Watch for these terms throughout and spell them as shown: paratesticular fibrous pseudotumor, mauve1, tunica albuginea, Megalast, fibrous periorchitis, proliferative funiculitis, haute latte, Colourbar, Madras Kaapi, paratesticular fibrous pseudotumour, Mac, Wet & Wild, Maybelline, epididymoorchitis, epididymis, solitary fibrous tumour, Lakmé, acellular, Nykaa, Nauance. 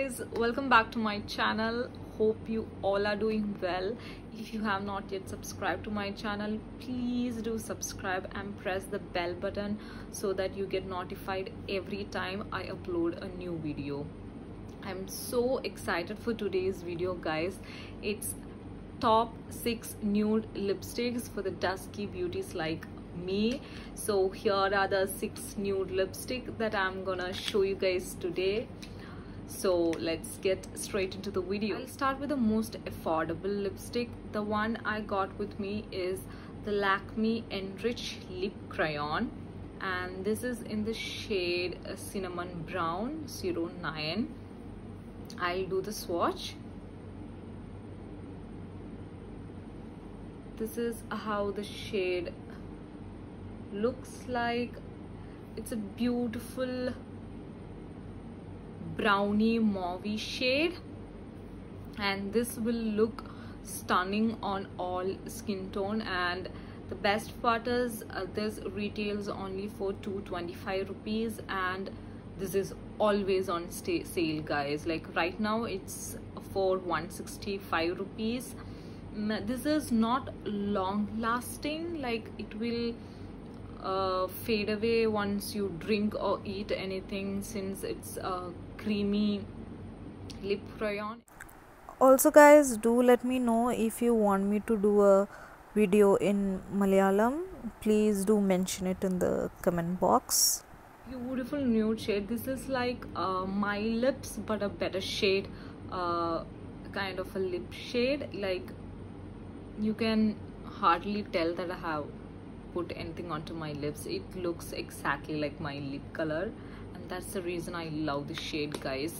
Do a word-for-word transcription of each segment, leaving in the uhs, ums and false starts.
guys, welcome back to my channel. Hope you all are doing well. If you have not yet subscribed to my channel, please do subscribe and press the bell button so that you get notified every time I upload a new video. I'm so excited for today's video guys. It's top six nude lipsticks for the dusky beauties like me. So here are the six nude lipstick that I'm gonna show you guys today. So let's get straight into the video. I'll start with the most affordable lipstick. The one I got with me is the Lakmé Enrich Lip Crayon, and this is in the shade Cinnamon Brown zero nine. I'll do the swatch. This is how the shade looks like. It's a beautiful browny mauvey shade, and this will look stunning on all skin tone. And the best part is uh, this retails only for two twenty-five rupees, and this is always on stay sale guys. Like right now it's for one sixty-five rupees. This is not long lasting, like it will Uh, fade away once you drink or eat anything, since it's a creamy lip crayon. Also guys, do let me know if you want me to do a video in Malayalam. Please do mention it in the comment box. Beautiful nude shade. This is like uh, my lips, but a better shade, uh, kind of a lip shade. Like you can hardly tell that I have put anything onto my lips. It looks exactly like my lip color, and that's the reason I love this shade guys.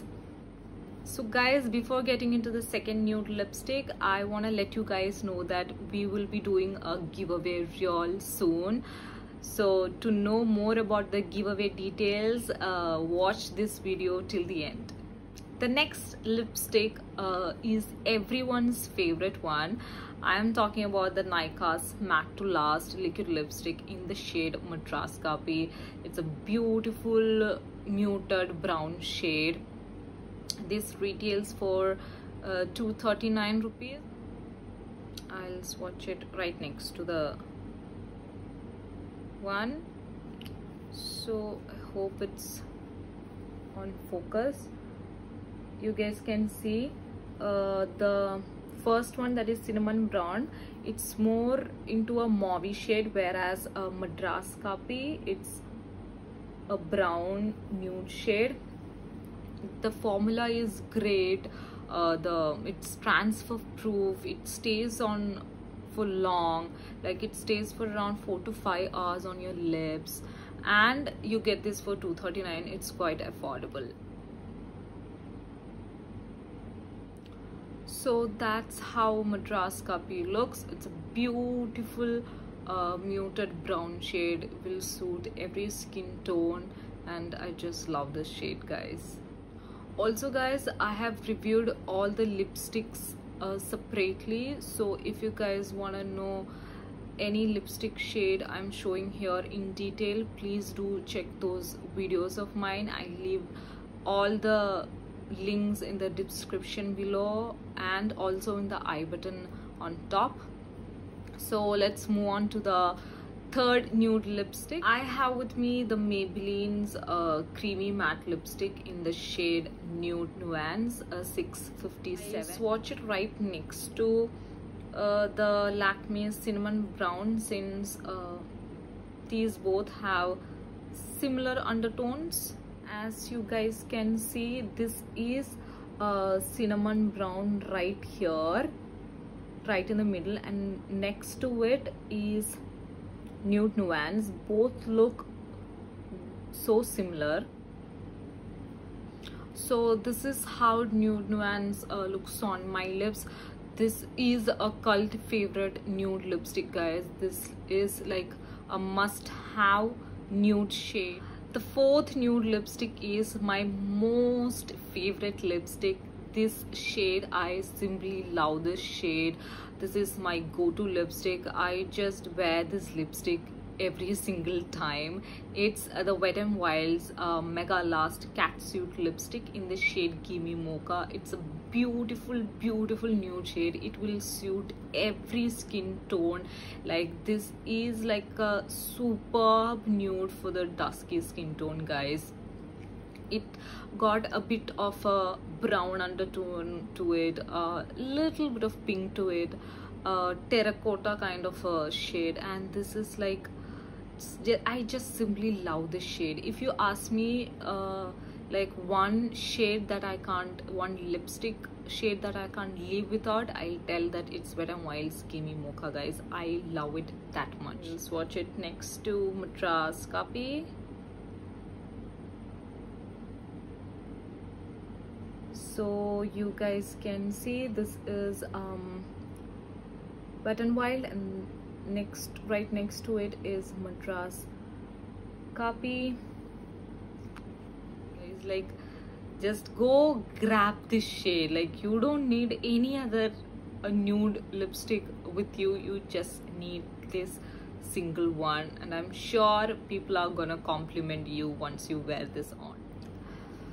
So guys, before getting into the second nude lipstick, I want to let you guys know that we will be doing a giveaway real soon. So to know more about the giveaway details, uh, watch this video till the end. The next lipstick uh, is everyone's favorite one. I am talking about the Nykaa's Mac to Last liquid lipstick in the shade Madras Kaapi. It's a beautiful muted brown shade. This retails for uh, two thirty-nine rupees. I'll swatch it right next to the one. So I hope it's on focus. You guys can see uh, the first one, that is Cinnamon Brown, it's more into a mauvey shade, whereas uh, Madras Kaapi, it's a brown nude shade. The formula is great. Uh, the it's transfer proof. It stays on for long, like it stays for around four to five hours on your lips, and you get this for two thirty-nine. It's quite affordable. So that's how Madras Kaapi looks. It's a beautiful uh, muted brown shade. It will suit every skin tone, and I just love this shade guys. Also guys, I have reviewed all the lipsticks uh, separately. So if you guys want to know any lipstick shade I'm showing here in detail, please do check those videos of mine. I leave all the links in the description below and also in the I button on top. So let's move on to the third nude lipstick. I have with me the Maybelline's uh, creamy matte lipstick in the shade Nude Nuance uh, six fifty-seven. I swatch it right next to uh, the Lakmé Cinnamon Brown, since uh, these both have similar undertones. As you guys can see, this is uh, Cinnamon Brown right here, right in the middle, and next to it is Nude Nuance. Both look so similar. So this is how Nude Nuance uh, looks on my lips. This is a cult favorite nude lipstick guys. This is like a must have nude shade. The fourth nude lipstick is my most favorite lipstick. This shade, I simply love this shade. This is my go-to lipstick. I just wear this lipstick every single time. It's uh, the Wet n Wild's uh, Mega Last Catsuit Lipstick in the shade Gimme Mocha. It's a beautiful, beautiful nude shade. It will suit every skin tone. Like, this is like a superb nude for the dusky skin tone, guys. It got a bit of a brown undertone to it, a little bit of pink to it, a terracotta kind of a shade, and this is like, I just simply love this shade. If you ask me uh, like one shade that I can't, one lipstick shade that I can't live without, I'll tell that it's Wet n Wild's Gimme Mocha, guys. I love it that much. Let's swatch it next to Madras Kaapi. So you guys can see this is um, Wet n Wild, and next, right next to it is Madras Kaapi. Guys, like, just go grab this shade. Like, you don't need any other a nude lipstick with you. You just need this single one, and I'm sure people are gonna compliment you once you wear this on.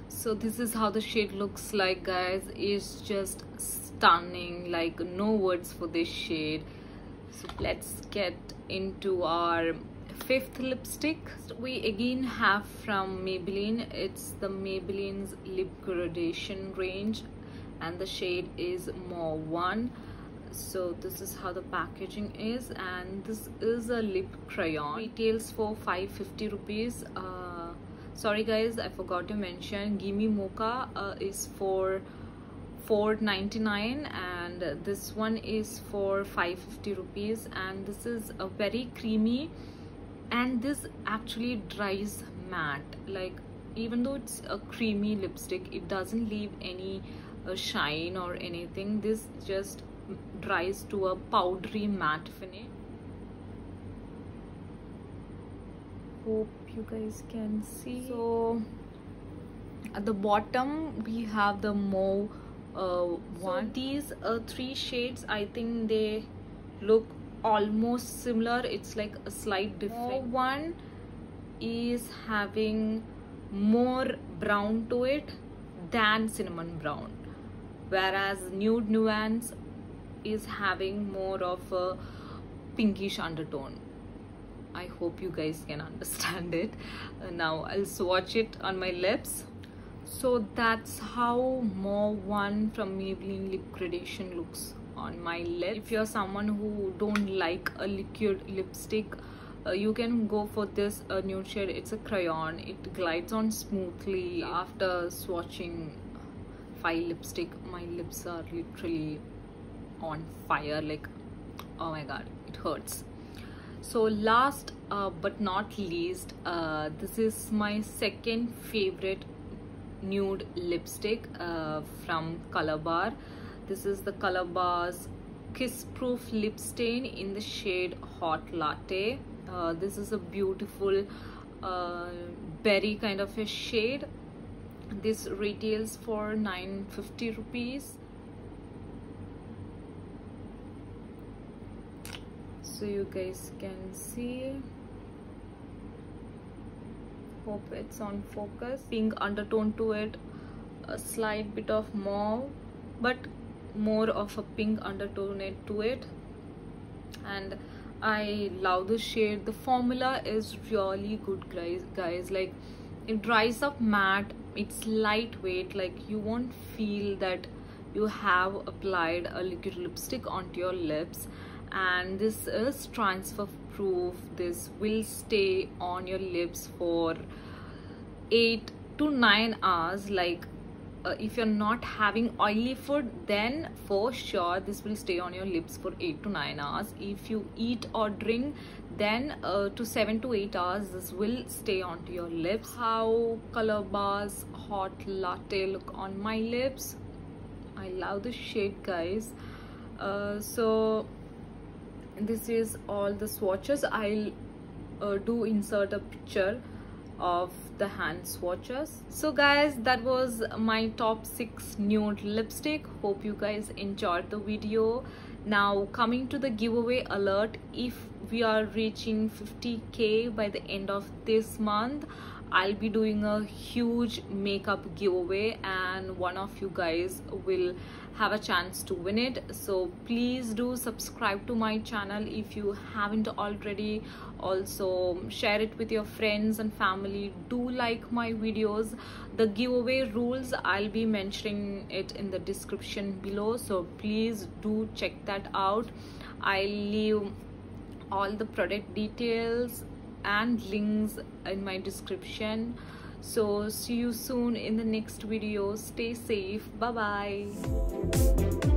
So this is how the shade looks like, guys. It's just stunning, like no words for this shade. So let's get into our fifth lipstick. We again have from Maybelline. It's the Maybelline's Lip Gradation range, and the shade is More One. So this is how the packaging is, and this is a lip crayon. Retails for five hundred fifty rupees. Uh, Sorry guys, I forgot to mention Gimme Mocha uh, is for four ninety-nine, and this one is for five hundred fifty rupees, and this is a very creamy, and this actually dries matte. Like, even though it's a creamy lipstick, it doesn't leave any uh, shine or anything. This just dries to a powdery matte finish. Hope you guys can see. So at the bottom we have the Mauve uh, one. So these uh, three shades, I think they look almost similar. It's like a slight difference. Mauve one is having more brown to it than cinnamon brown, whereas Nude Nuance is having more of a pinkish undertone. I hope you guys can understand it. Uh, now I'll swatch it on my lips. So that's how More One from Maybelline Lip Gradation looks on my lips. If you're someone who don't like a liquid lipstick, uh, you can go for this uh, nude shade. It's a crayon. It glides on smoothly. After swatching five lipstick, my lips are literally on fire. Like, oh my god, it hurts. So last uh, but not least, uh, this is my second favorite nude lipstick uh, from Colourbar. This is the Colourbar's Kiss Proof Lip Stain in the shade Hot Latte. Uh, this is a beautiful uh, berry kind of a shade. This retails for nine hundred fifty rupees. So you guys can see, hope it's on focus. Pink undertone to it, a slight bit of mauve, but more of a pink undertone to it, and I love the shade. The formula is really good, guys. Guys, like, it dries up matte, it's lightweight, like you won't feel that you have applied a liquid lipstick onto your lips. And this is transfer proof. This will stay on your lips for eight to nine hours. Like, uh, if you're not having oily food, then for sure this will stay on your lips for eight to nine hours. If you eat or drink, then uh, to seven to eight hours this will stay onto your lips. How Colourbar's Hot Latte look on my lips. I love the shade, guys. Uh, so this is all the swatches. I'll uh, do insert a picture of the hand swatches. So guys, that was my top six nude lipstick. Hope you guys enjoyed the video. Now coming to the giveaway alert. If we are reaching fifty K by the end of this month. I'll be doing a huge makeup giveaway and one of you guys will have a chance to win it. So please do subscribe to my channel if you haven't already. Also share it with your friends and family. Do like my videos. The giveaway rules, I'll be mentioning it in the description below, so please do check that out. I'll leave all the product details and links in my description. So see you soon in the next video. Stay safe. Bye bye.